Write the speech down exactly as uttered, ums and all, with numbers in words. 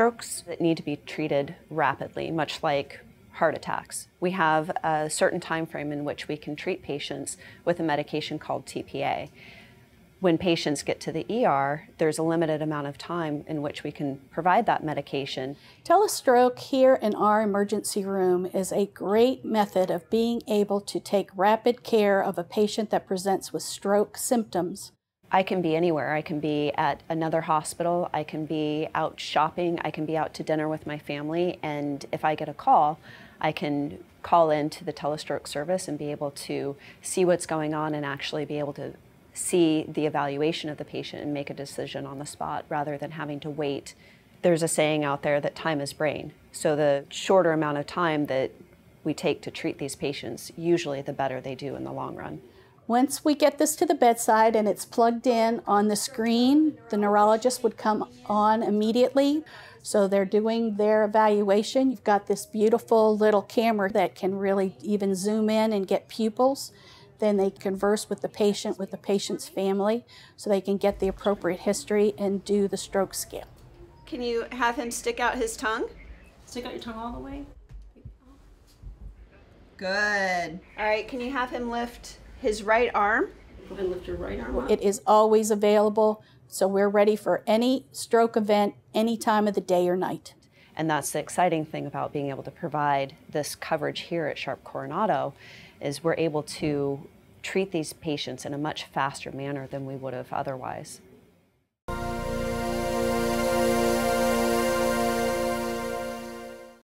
strokes that need to be treated rapidly, much like heart attacks. We have a certain time frame in which we can treat patients with a medication called T P A. When patients get to the E R, there's a limited amount of time in which we can provide that medication. Telestroke here in our emergency room is a great method of being able to take rapid care of a patient that presents with stroke symptoms. I can be anywhere. I can be at another hospital, I can be out shopping, I can be out to dinner with my family, and if I get a call, I can call into the telestroke service and be able to see what's going on and actually be able to see the evaluation of the patient and make a decision on the spot rather than having to wait. There's a saying out there that time is brain, so the shorter amount of time that we take to treat these patients, usually the better they do in the long run. Once we get this to the bedside and it's plugged in on the screen, the neurologist would come on immediately. So they're doing their evaluation. You've got this beautiful little camera that can really even zoom in and get pupils. Then they converse with the patient, with the patient's family, so they can get the appropriate history and do the stroke scale. Can you have him stick out his tongue? Stick out your tongue all the way. Good. All right, can you have him lift his right arm? Go ahead and lift your right arm up. It is always available, so we're ready for any stroke event, any time of the day or night. And that's the exciting thing about being able to provide this coverage here at Sharp Coronado, is we're able to treat these patients in a much faster manner than we would have otherwise.